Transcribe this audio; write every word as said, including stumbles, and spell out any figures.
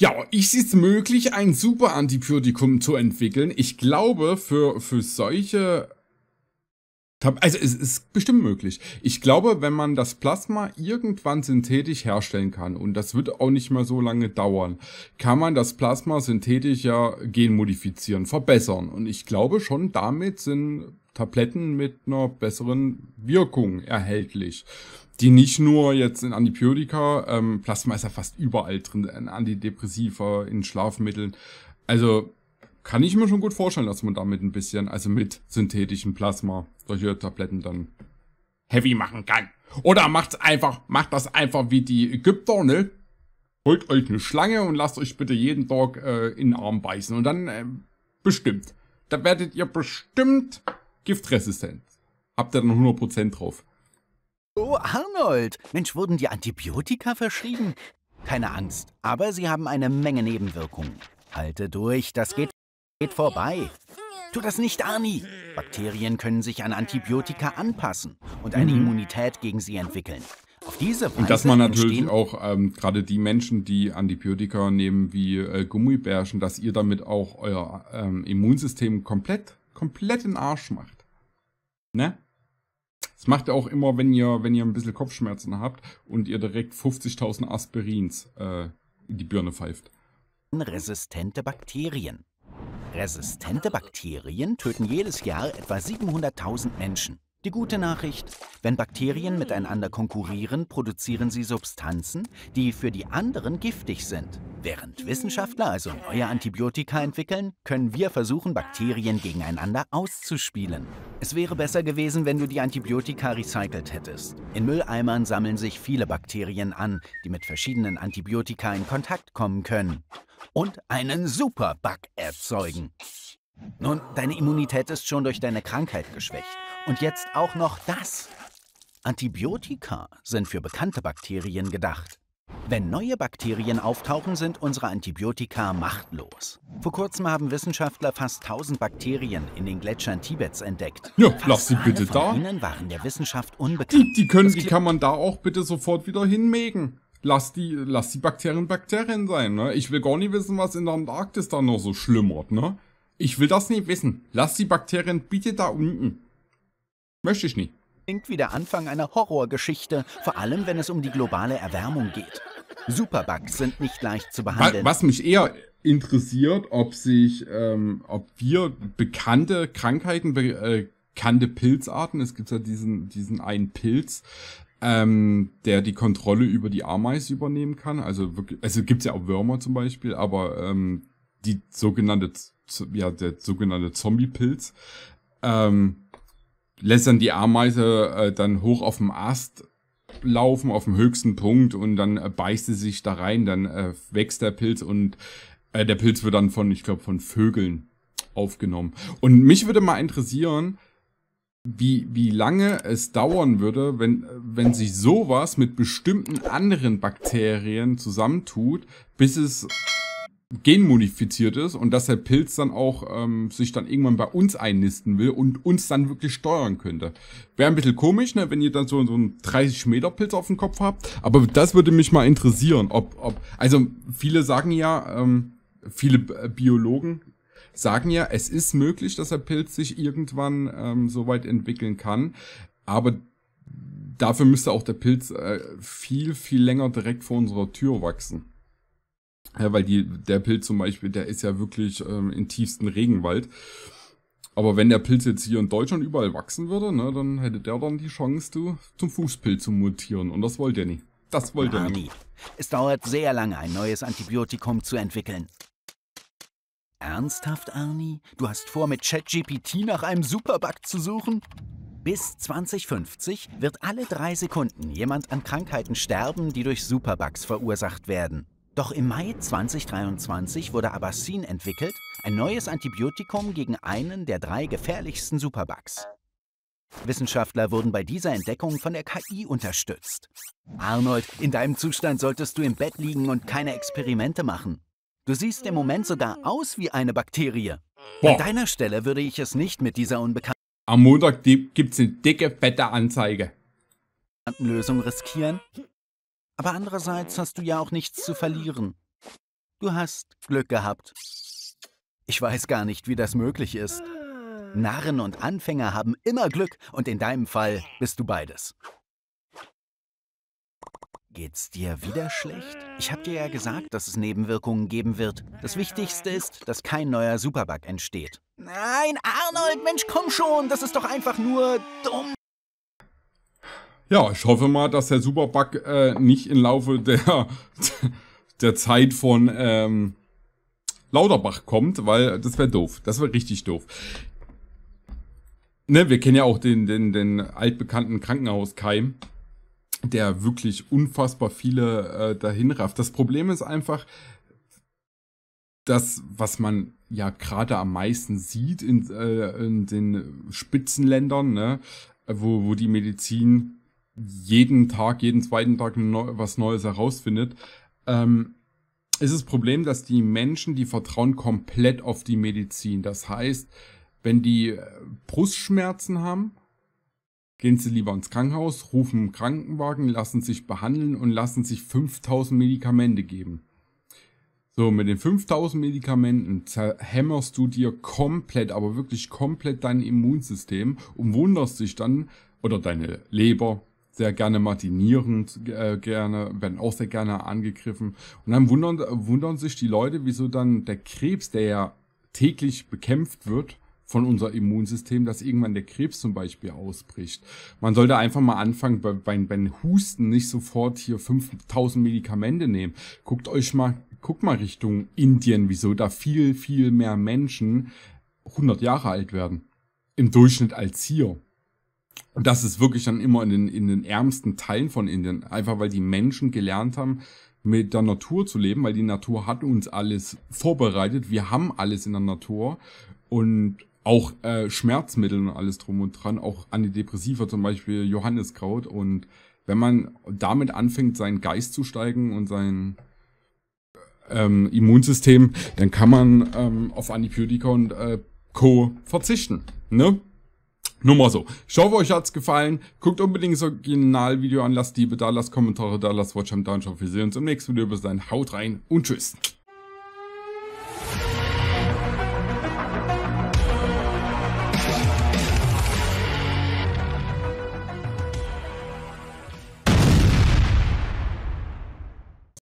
Ja, ich sehe es möglich, ein super Antibiotikum zu entwickeln. Ich glaube, für, für solche... Also es ist bestimmt möglich. Ich glaube, wenn man das Plasma irgendwann synthetisch herstellen kann, und das wird auch nicht mehr so lange dauern, kann man das Plasma synthetisch ja genmodifizieren, verbessern. Und ich glaube schon, damit sind Tabletten mit einer besseren Wirkung erhältlich. Die nicht nur jetzt in Antibiotika, ähm, Plasma ist ja fast überall drin, in Antidepressiva, in Schlafmitteln. Also kann ich mir schon gut vorstellen, dass man damit ein bisschen, also mit synthetischem Plasma, solche Tabletten dann heavy machen kann. Oder macht's einfach, macht das einfach wie die Ägypter, ne? Holt euch eine Schlange und lasst euch bitte jeden Tag äh, in den Arm beißen. Und dann äh, bestimmt. Da werdet ihr bestimmt giftresistent. Habt ihr dann hundert Prozent drauf. Oh, Arnold! Mensch, wurden dir Antibiotika verschrieben? Keine Angst, aber sie haben eine Menge Nebenwirkungen. Halte durch, das geht, geht vorbei. Tu das nicht, Arnie! Bakterien können sich an Antibiotika anpassen und eine mhm. Immunität gegen sie entwickeln. Auf diese Weise und dass man natürlich auch ähm, gerade die Menschen, die Antibiotika nehmen wie äh, Gummibärchen, dass ihr damit auch euer ähm, Immunsystem komplett, komplett in den Arsch macht. Ne? Das macht ihr auch immer, wenn ihr, wenn ihr ein bisschen Kopfschmerzen habt und ihr direkt fünfzigtausend Aspirins äh, in die Birne pfeift. Resistente Bakterien. Resistente Bakterien töten jedes Jahr etwa siebenhunderttausend Menschen. Die gute Nachricht, wenn Bakterien miteinander konkurrieren, produzieren sie Substanzen, die für die anderen giftig sind. Während Wissenschaftler also neue Antibiotika entwickeln, können wir versuchen, Bakterien gegeneinander auszuspielen. Es wäre besser gewesen, wenn du die Antibiotika recycelt hättest. In Mülleimern sammeln sich viele Bakterien an, die mit verschiedenen Antibiotika in Kontakt kommen können und einen Super-Bug erzeugen. Nun, deine Immunität ist schon durch deine Krankheit geschwächt. Und jetzt auch noch das. Antibiotika sind für bekannte Bakterien gedacht. Wenn neue Bakterien auftauchen, sind unsere Antibiotika machtlos. Vor kurzem haben Wissenschaftler fast tausend Bakterien in den Gletschern Tibets entdeckt. Ja, lass sie bitte da. Von ihnen waren der Wissenschaft unbekannt. Die, die, können, die kann man da auch bitte sofort wieder hinmägen. Lass die, lass die Bakterien Bakterien sein, ne? Ich will gar nicht wissen, was in der Antarktis da noch so schlimmert, ne? Ich will das nicht wissen. Lass die Bakterien bitte da unten. Möchte ich nie. Klingt wie der Anfang einer Horrorgeschichte, vor allem wenn es um die globale Erwärmung geht. Superbugs sind nicht leicht zu behandeln. Was mich eher interessiert, ob sich, ähm, ob wir bekannte Krankheiten, bekannte Pilzarten, es gibt ja diesen, diesen einen Pilz, ähm, der die Kontrolle über die Ameisen übernehmen kann. Also wirklich, also gibt's ja auch Würmer zum Beispiel, aber ähm, die sogenannte, ja, der sogenannte Zombie-Pilz, ähm, lässt dann die Ameise äh, dann hoch auf dem Ast laufen, auf dem höchsten Punkt, und dann äh, beißt sie sich da rein, dann äh, wächst der Pilz und äh, der Pilz wird dann von, ich glaube, von Vögeln aufgenommen. Und mich würde mal interessieren, wie, wie lange es dauern würde, wenn, wenn sich sowas mit bestimmten anderen Bakterien zusammentut, bis es genmodifiziert ist und dass der Pilz dann auch ähm, sich dann irgendwann bei uns einnisten will und uns dann wirklich steuern könnte. Wäre ein bisschen komisch, ne, wenn ihr dann so, so einen dreißig Meter Pilz auf dem Kopf habt, aber das würde mich mal interessieren, ob, ob also viele sagen ja, ähm, viele Biologen sagen ja, es ist möglich, dass der Pilz sich irgendwann ähm, so weit entwickeln kann, aber dafür müsste auch der Pilz äh, viel, viel länger direkt vor unserer Tür wachsen. Ja, weil die, der Pilz zum Beispiel, der ist ja wirklich ähm, im tiefsten Regenwald. Aber wenn der Pilz jetzt hier in Deutschland überall wachsen würde, ne, dann hätte der dann die Chance, du, zum Fußpilz zu mutieren. Und das wollt ihr nicht. Das wollt ihr Arnie, nicht. Es dauert sehr lange, ein neues Antibiotikum zu entwickeln. Ernsthaft, Arnie? Du hast vor, mit ChatGPT nach einem Superbug zu suchen? Bis zwanzig fünfzig wird alle drei Sekunden jemand an Krankheiten sterben, die durch Superbugs verursacht werden. Doch im Mai zwanzig dreiundzwanzig wurde Abassin entwickelt, ein neues Antibiotikum gegen einen der drei gefährlichsten Superbugs. Wissenschaftler wurden bei dieser Entdeckung von der K I unterstützt. Arnold, in deinem Zustand solltest du im Bett liegen und keine Experimente machen. Du siehst im Moment sogar aus wie eine Bakterie. An deiner Stelle würde ich es nicht mit dieser unbekannten Am Montag gibt's eine dicke, fette Anzeige. Lösung riskieren? Aber andererseits hast du ja auch nichts zu verlieren. Du hast Glück gehabt. Ich weiß gar nicht, wie das möglich ist. Narren und Anfänger haben immer Glück und in deinem Fall bist du beides. Geht's dir wieder schlecht? Ich hab dir ja gesagt, dass es Nebenwirkungen geben wird. Das Wichtigste ist, dass kein neuer Superbug entsteht. Nein, Arnold, Mensch, komm schon, das ist doch einfach nur dumm. Ja, ich hoffe mal, dass der Superbug äh, nicht im Laufe der, der Zeit von ähm, Lauterbach kommt, weil das wäre doof. Das wäre richtig doof. Ne, wir kennen ja auch den, den, den altbekannten Krankenhauskeim, der wirklich unfassbar viele äh, dahin rafft. Das Problem ist einfach, das, was man ja gerade am meisten sieht in, äh, in den Spitzenländern, ne, wo, wo die Medizin jeden Tag, jeden zweiten Tag neu, was Neues herausfindet, ähm, ist das Problem, dass die Menschen, die vertrauen komplett auf die Medizin. Das heißt, wenn die Brustschmerzen haben, gehen sie lieber ins Krankenhaus, rufen einen Krankenwagen, lassen sich behandeln und lassen sich fünftausend Medikamente geben. So, mit den fünftausend Medikamenten zerhämmerst du dir komplett, aber wirklich komplett dein Immunsystem und wunderst dich dann, oder deine Leber, sehr gerne mal die Nieren äh, gerne, werden auch sehr gerne angegriffen. Und dann wundern, wundern sich die Leute, wieso dann der Krebs, der ja täglich bekämpft wird, von unser Immunsystem, dass irgendwann der Krebs zum Beispiel ausbricht. Man sollte einfach mal anfangen, bei, bei, bei Husten nicht sofort hier fünftausend Medikamente nehmen. Guckt euch mal, guckt mal Richtung Indien, wieso da viel, viel mehr Menschen hundert Jahre alt werden. Im Durchschnitt als hier. Und das ist wirklich dann immer in den, in den ärmsten Teilen von Indien. Einfach weil die Menschen gelernt haben, mit der Natur zu leben, weil die Natur hat uns alles vorbereitet. Wir haben alles in der Natur und auch äh, Schmerzmittel und alles drum und dran, auch Antidepressiva, zum Beispiel Johanneskraut. Und wenn man damit anfängt, seinen Geist zu steigen und sein ähm, Immunsystem, dann kann man ähm, auf Antibiotika und äh, Co. verzichten. Ne? Nur mal so. Ich hoffe, euch hat's gefallen. Guckt unbedingt das Originalvideo an, lasst Liebe da, lasst Kommentare da, lasst Watchtime da und wir sehen uns im nächsten Video. Bis dahin, haut rein und tschüss.